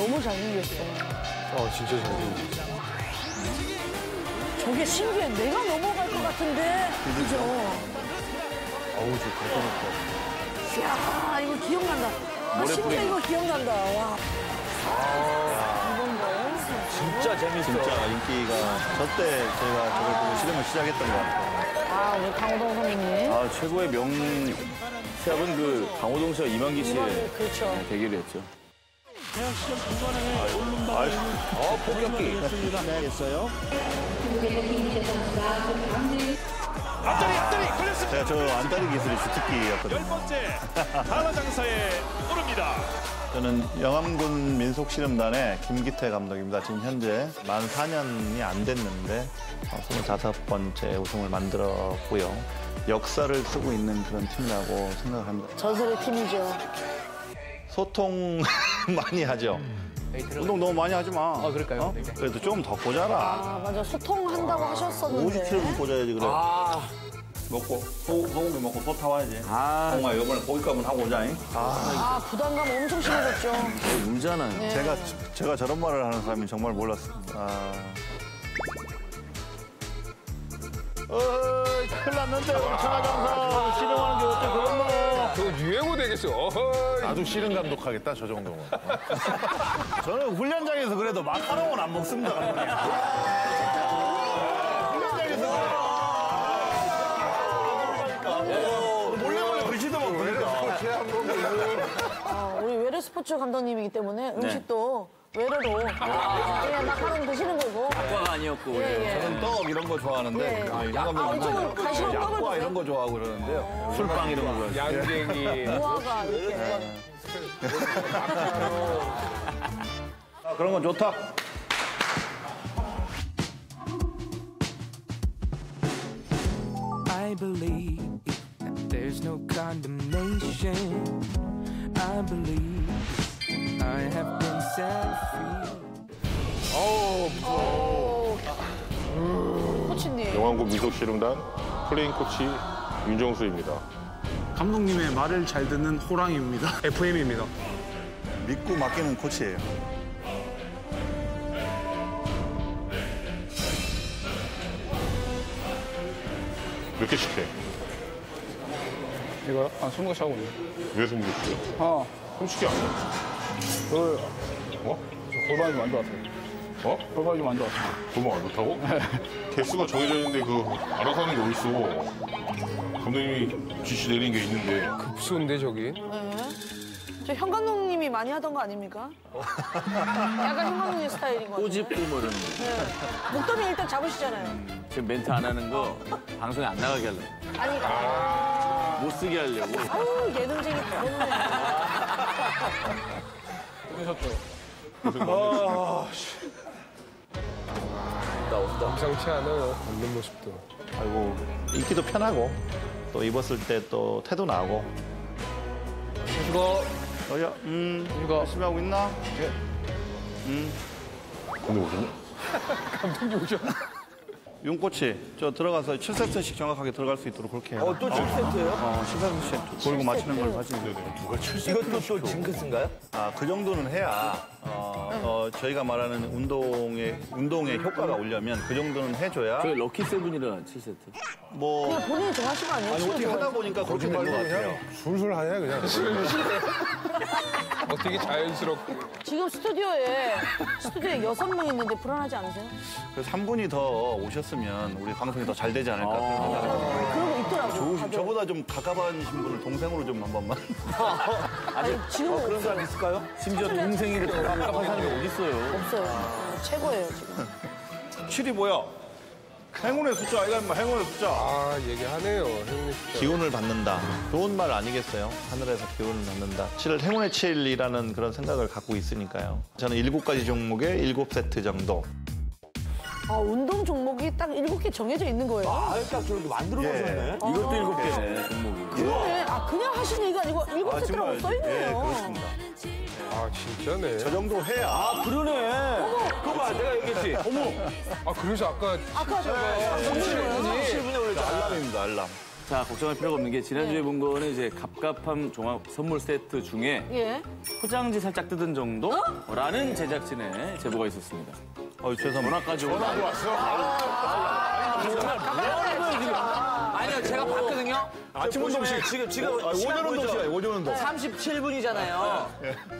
너무 잘생겼어. 아, 진짜 잘생겼어. 저게 신기해. 내가 넘어갈 것 같은데. 그죠? 아우, 저 감동했다. 이야, 이거 기억난다. 아, 심지어 이거 기억난다. 와. 아, 이번 거. 진짜 재밌어. 진짜 인기가. 저때 제가 저걸 보고 시름을 시작했던 것 같아요. 아, 우리 강호동 선생님. 아, 최고의 명시합은 그 강호동 씨와 이만기 씨의 그렇죠. 대결이었죠. 대학 시험 공간에 포격기 해야겠어요. 앞다리 걸렸습니다. 제가 저 안다리 기술이 주특기였거든요. 10번째 한화장사에 오릅니다. 저는 영암군 민속씨름단의 김기태 감독입니다. 지금 현재 만 4년이 안 됐는데 25번째 우승을 만들었고요. 역사를 쓰고 있는 그런 팀이라고 생각합니다. 전설의 팀이죠. 소통 많이 하죠. 운동 너무 많이 하지 마. 아, 그럴까요? 어? 그래도 좀 더 고자라. 아, 맞아. 소통한다고 하셨었는데. 50kg 고자야지, 그래. 아, 먹고, 소고기 먹고 소 타와야지. 아, 정말 요번에 고깃값은 하고 오자잉. 아, 부담감 엄청 심해졌죠. 울잖아요. 네. 제가 저런 말을 하는 사람이 정말 몰랐습니다. 아. 어이, 큰일 났는데, 천하장사. 실험하는 게 어째 그런 말. 저거 유행어 되겠어. 나도 씨름 감독하겠다, 저 정도면. 저는 훈련장에서 그래도 마카롱은 안 먹습니다, 감독님. 훈련장에서 그래. 몰래 글씨도 먹고 그러니까. 우리 외래 스포츠 감독님이기 때문에 음식도 외래로 그냥 마카롱 드시는 거고. 약과가 아니었고. 저는 떡 이런 거 좋아하는데. 이쪽은 가시로 떡을 드세요? 이런 거 좋아하고 그러는데요. 술빵 이런 거. 양갱이. 우아가 이렇게. 그런 건 좋다. I believe there's no condemnation. I believe. I have been set free. 어우, 무서워. 코치님. 영암군 민속씨름단 플레인 코치 윤정수입니다. 감독님의 말을 잘 듣는 호랑이입니다. FM입니다. 믿고 맡기는 코치예요. 몇 개씩 해? 이거 한 20개씩 하고 있는데. 왜 20개씩 해? 아, 솔직히 안 해. 저 골반이 좀 안 좋았어요. 어? 골반이 좀 안 좋았어요. 골반 안 좋다고? 네. 개수가 정해져 있는데 알아서 하는 게 어딨어. 감독님이 지시 내린 게 있는데. 급수인데 저기? 네. 저 현 감독님이 많이 하던 거 아닙니까? 약간 현 감독님 스타일인 거 같아요. 꼬집 뿜으려는 거. 목도미 일단 잡으시잖아요. 지금 멘트 안 하는 거 방송에 안 나가게 하려고. 아니. 못 쓰게 하려고. 아우, 예능쟁이 더럽네. 아, 씨. 온다. 엄상치 않아요. 걷는 모습도. 아이고, 입기도 편하고, 또 입었을 때 또 태도 나고. 이거. 너야, 이거. 열심히 하고 있나? 예. 감독님 오셨네? 감독님 오셨네. 윤꼬치, 저 들어가서 7세트씩 정확하게 들어갈 수 있도록 그렇게 해요. 또 7세트예요? 7세트씩 돌고 맞히는 걸 맞히면 돼요. 누가 7세트? 이것도 또 징크스인가요? 아, 그 정도는 해야 저희가 말하는 운동의 효과가 오려면 그 정도는 해줘야. 저희 럭키 세븐이라 7세트. 뭐 그냥 본인이 정하신 거 아니에요? 아니, 어떻게 하다 보니까 그렇게 된 것 같아요. 술술 하냐 그냥. 어떻게 자연스럽고. 지금 스튜디오에 6명 있는데 불안하지 않으세요? 그래서 3분이 더 오셨으면 우리 방송이 더 잘 되지 않을까. 그런 거 있더라고요. 저보다 좀 가까우신 분을 동생으로 좀 한 번만. 아니, 지금 그런 사람 있을까요? 심지어 동생이 더 가까운 사람이 어딨어요? 없어요. 최고예요, 지금. 7이 뭐야? 행운의 숫자, 아이가 인마, 행운의 숫자. 아, 얘기하네요, 행운의 숫자. 기운을 받는다. 좋은 말 아니겠어요? 하늘에서 기운을 받는다. 7을 행운의 7이라는 그런 생각을 갖고 있으니까요. 저는 7가지 종목에 7세트 정도. 아, 운동 종목이 딱 7개 정해져 있는 거예요? 아, 딱 저렇게 만들어놓으셨네. 이것도 7개네, 종목이. 그러네. 아, 그냥 하시는 얘기가 아니고 7세트라고 써있네요. 네, 그렇습니다. 아, 진짜네. 저 정도 해야. 아, 그러네. 그거 봐, 내가 얘기했지. 어머. 아, 그래서 아까. 아까 제가. 37분이 원래 알람입니다, 알람. 자, 걱정할 필요가 없는 게 지난주에 본 거는 이제 갑갑함 종합 선물 세트 중에 포장지 살짝 뜯은 정도라는 제작진의 제보가 있었습니다. 어이, 죄송합니다. 전화까지 오고. 전화가 왔어. 아니요, 제가 봤거든요. 아침 운동식, 지금 오전 운동시간이에요, 오전 운동. 37분이잖아요.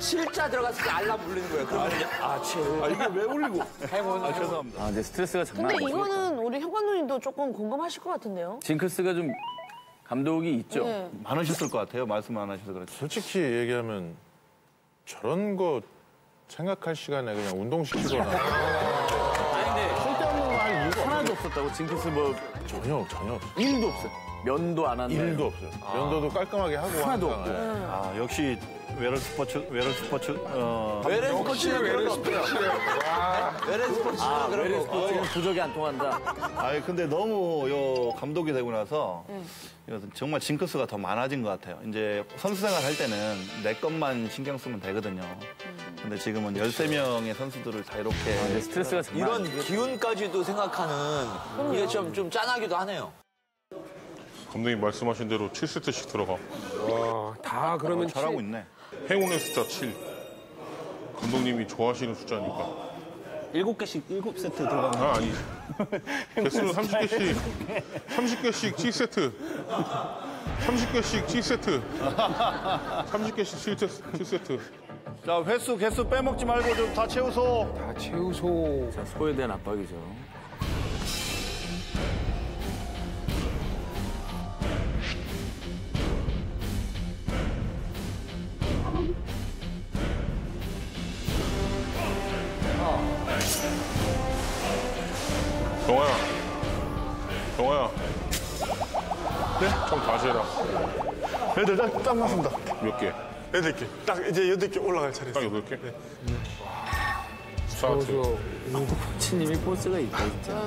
실자 들어갔을 때 알람 울리는 거예요, 그러면. 아, 이게 왜 울리고? 아, 죄송합니다. 아, 네, 스트레스가 장난 아니에요. 근데 이거는 우리 현관누님도 조금 공감하실 것 같은데요? 징크스가 좀 감독이 있죠? 네. 많으셨을 것 같아요, 말씀 안 하셔서 그렇죠. 솔직히 얘기하면 저런 거 생각할 시간에 그냥 운동시키거나. 하나도 없었다고, 징크스 뭐. 전혀 없어요. 일도 없어요. 면도 안 한다. 일도 없어요. 면도도 깔끔하게 하고. 하나도 없고. 아, 역시 외래 스포츠는 부족이 안 통한다. 아니, 근데 너무 요 감독이 되고 나서 정말 징크스가 더 많아진 것 같아요. 이제 선수 생활 할 때는 내 것만 신경 쓰면 되거든요. 근데 지금은 13명의 선수들을 다 이렇게 스트레스가 이런 기운까지도 생각하는 이게 좀 짠하기도 하네요. 감독님 말씀하신 대로 7세트씩 들어가. 와, 다 그러면 잘하고 있네. 행운의 숫자 7. 감독님이 좋아하시는 숫자니까. 7개씩 7세트 들어가는 거. 아니. 개수는 30개씩 7세트. 30개씩 7세트. 30개씩 7세트. 자, 횟수 빼먹지 말고 좀 다 채우소. 다 채우소. 자, 소에 대한 압박이죠. 경아야. 네? 좀 다시 해라. 애들 딱 맞습니다. 몇 개? 8개. 딱 이제 8개 올라갈 차례. 딱 8개? 네. 저 코치님이 포스가 있다, 진짜.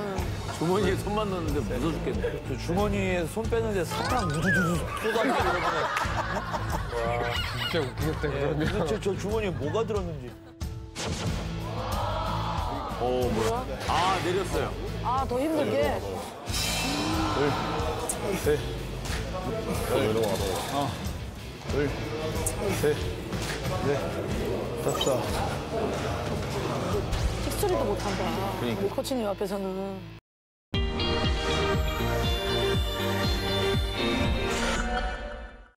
주머니에 손만 넣는데 무서워 죽겠네. 저 주머니에 손 빼는데 사탕 우두두두 쏟아지게 들어가네. 와, 진짜 웃기겠다, 그러면. 도대체 저 주머니에 뭐가 들었는지. 오, 뭐야? 아, 내렸어요. 아, 더 힘들게. 둘, 셋, 넷, 다섯. 틱소리도 못한다. 그러니까. 우리 코치님 앞에서는.